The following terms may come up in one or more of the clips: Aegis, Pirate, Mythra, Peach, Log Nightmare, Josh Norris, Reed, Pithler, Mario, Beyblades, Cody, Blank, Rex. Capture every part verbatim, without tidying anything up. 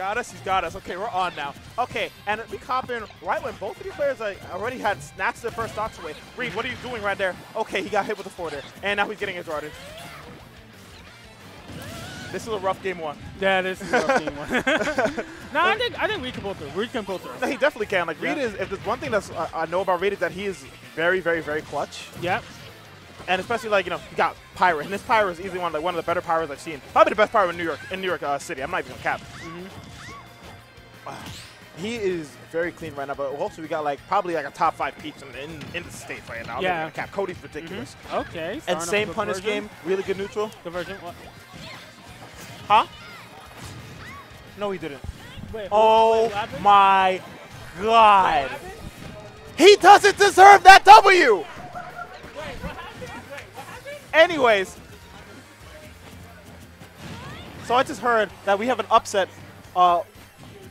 got us. He's got us. Okay, we're on now. Okay, and we cop in right when both of these players like, already had snatched their first stocks away. Reed, what are you doing right there? Okay, he got hit with a four there, and now he's getting his guarded. This is a rough game one. Yeah, this is a rough game one. No, I think I think Reed can pull through. Reed can pull through. No, he definitely can. Like Reed yeah. is. If there's one thing that's uh, I know about Reed is that he is very, very, very clutch. Yep. And especially like you know, he got Pirate, and this Pirate is easily one like one of the better Pirates I've seen. Probably the best Pirate in New York in New York uh, City. I'm not even gonna cap. Mm-hmm. Wow. He is very clean right now, but also we got like probably like a top five Peach in, in, in the States right now. Yeah. Like, cap. Cody's ridiculous. Mm-hmm. Okay. And same punish game. Really good neutral. Divergent. What? Huh? No, he didn't. Wait, oh wait, my God. Wait, he doesn't deserve that W. Wait, what happened? Wait, what happened? Anyways, so I just heard that we have an upset. Uh,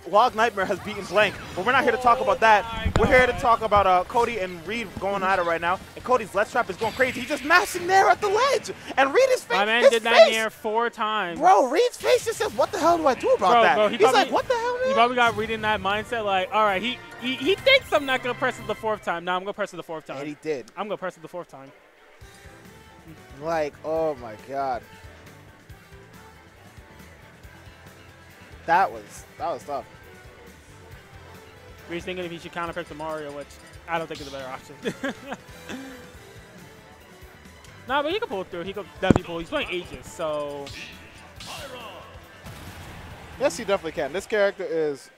Log Nightmare has beaten Blank, but we're not here to talk about that. We're here to talk about uh, Cody and Reed going at it right now. And Cody's left trap is going crazy. He's just mashing there at the ledge. And Reed is facing. My man did that near four times. Bro, Reed's face just says, what the hell do I do about bro, that? Bro, he He's probably, like, what the hell, man? He probably got Reed in that mindset like, all right, he, he, he thinks I'm not going to press it the fourth time. No, I'm going to press it the fourth time. And he did. I'm going to press it the fourth time. Like, oh, my God. That was, that was tough. Reed's thinking if he should counter pick the Mario, which I don't think is a better option. Nah, but he can pull through. He can definitely pull. He's playing Aegis, so. Yes, he definitely can. This character is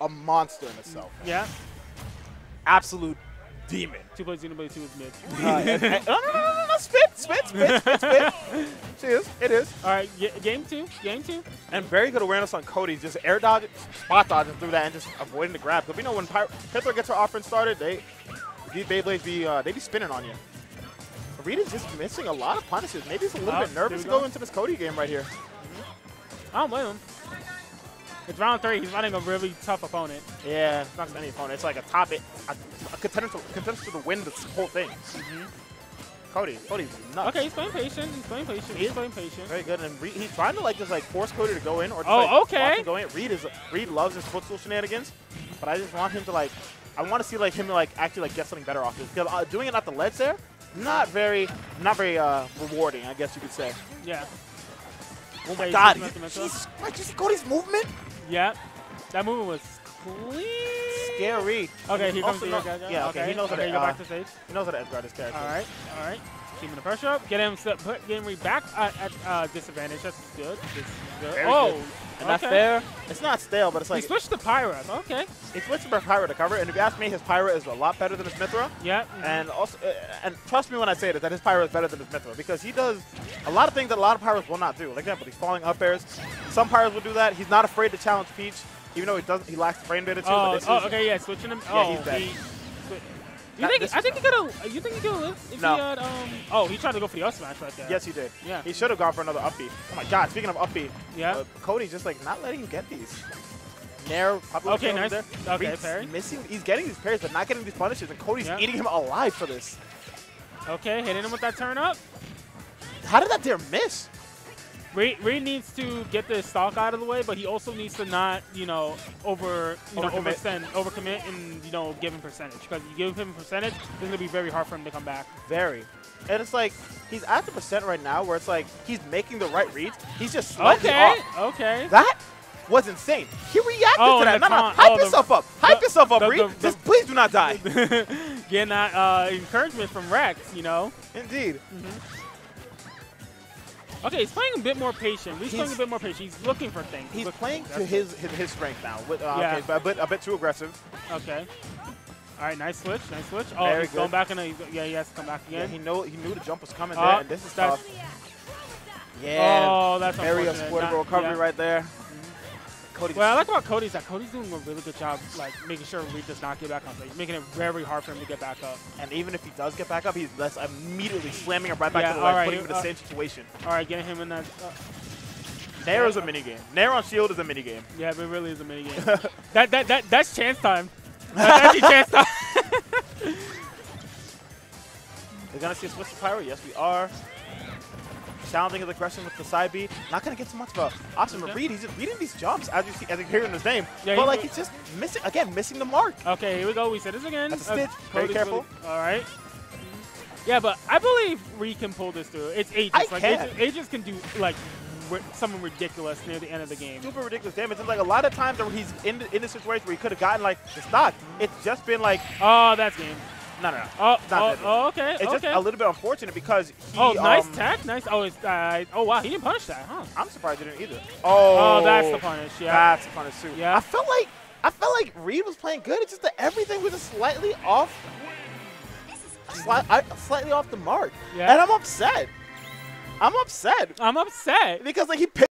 a monster in itself. Yeah. Absolute demon. Two plays, two plays, two is mid. uh, and, and, no, no, no, no, no, spit, spit, spit, spit, spit. She is, it is. All right, game two, game two. And very good awareness on Cody, just air dodging, spot dodging through that and just avoiding the grab. Because we know when Pithler gets her offense started, they, these Beyblades be, uh, they be spinning on you. Rita's just missing a lot of punishes. Maybe he's a little oh, bit nervous to go into this Cody game right here. I don't blame him. It's round three. He's fighting a really tough opponent. Yeah, it's not just any opponent. It's like a top eight, a, a contender to, contender to win this whole thing. Mm-hmm. Cody, Cody's nuts. Okay, he's playing patient. He's playing patient. He's playing patient. Very good. And Reed, he's trying to like just like force Cody to go in or just, oh, like, okay. Him go in. Reed is Reed loves his footstool shenanigans, but I just want him to like, I want to see like him like actually like get something better off this because uh, doing it at the ledge there, not very, not very uh, rewarding, I guess you could say. Yeah. Oh my God! Jesus Christ! You see Cody's movement? Yeah, that movement was clean. Scary. Okay, he comes to your guy. Yeah, okay. He knows how to edgeguard this character. He knows how to edgeguard this character. All right, all right. Keeping the pressure up. Get him, put Reed back at, at uh, disadvantage. That's good. That's good. Oh, good. And that's okay. Fair. It's not stale, but it's like he switched to Pirate. Okay. He switched to Pirate to cover, and if you ask me, his Pirate is a lot better than his Mythra. Yeah. Mm-hmm. And also, uh, and trust me when I say that, that his Pirate is better than his Mythra because he does a lot of things that a lot of Pirates will not do. Like, for example, he's falling up airs. Some Pirates will do that. He's not afraid to challenge Peach, even though he doesn't. He lacks the frame data too. Oh, but oh okay, yeah, switching him. Oh, yeah, he's dead. He, You think, I think he could have. You think he could have? If no. He had, um, oh, he tried to go for the up smash right there. Yes, he did. Yeah. He should have gone for another up B. Oh my God! Speaking of up B, yeah. Uh, Cody just like not letting him get these. Nair, okay, nice. There. Okay, parry. Missing. He's getting these parries, but not getting these punishes, and Cody's yeah. eating him alive for this. Okay, hitting him with that turn up. How did that dare miss? Reed, Reed needs to get the stock out of the way, but he also needs to not, you know, over, you overcommit. know, oversend, overcommit, and you know, give him percentage. Because you give him percentage, it's gonna be very hard for him to come back. Very, and it's like he's at the percent right now, where it's like he's making the right reads. He's just slightly okay, off. okay. That was insane. He reacted oh, to that. No, no, hype oh, yourself the, up, hype the, yourself up, the, Reed. The, the, just please do not die. Getting that uh, encouragement from Rex, you know. Indeed. Mm-hmm. Okay, he's playing a bit more patient. He's, he's playing a bit more patient. He's looking for things. He's, he's playing to his, his his strength now. With, uh, yeah. Okay, but a bit, a bit too aggressive. Okay. All right, nice switch, nice switch. Oh, Very he's good. going back in. A, yeah, he has to come back again. Yeah, he know he knew the jump was coming uh, there, and this is tough. Yeah. Oh, that's very unfortunate recovery yeah. right there. Cody's well, I like about Cody's that Cody's doing a really good job, like making sure Reed does not get back up. He's making it very hard for him to get back up. And even if he does get back up, he's less immediately slamming him right back yeah, to the ledge, right, putting him in the uh, same situation. All right, getting him in that. Uh, Nair is a minigame. Nair on shield is a minigame. Yeah, it really is a minigame. that that that that's chance time. That's actually chance time. We're gonna see a switch to Pyro. Yes, we are. challenging his aggression with the side B. Not going to get too much of an option from Reed. He's just reading these jumps as you see, as you hear in his name. Yeah, but, like, he's just missing, again, missing the mark. Okay, here we go. We said this again. That's a stitch. Uh, Very careful. Really, all right. Yeah, but I believe Reed can pull this through. It's Aegis. I like, can. Aegis, Aegis can do, like, something ridiculous near the end of the game. Super ridiculous damage. And, like, a lot of times where he's in the, in the situation where he could have gotten, like, the stock, it's just been, like, oh, that's game. No, no, no. Oh, oh, oh okay. It's okay. Just a little bit unfortunate because he. Oh, nice um, tech. Nice. Oh, it's, uh, oh, wow. He didn't punish that, huh? I'm surprised he didn't either. Oh, oh that's the punish. Yeah. That's the punish, too. Yeah. I felt like I felt like Reed was playing good. It's just that everything was just slightly off. Sli I, slightly off the mark. Yeah. And I'm upset. I'm upset. I'm upset. Because, like, he picked.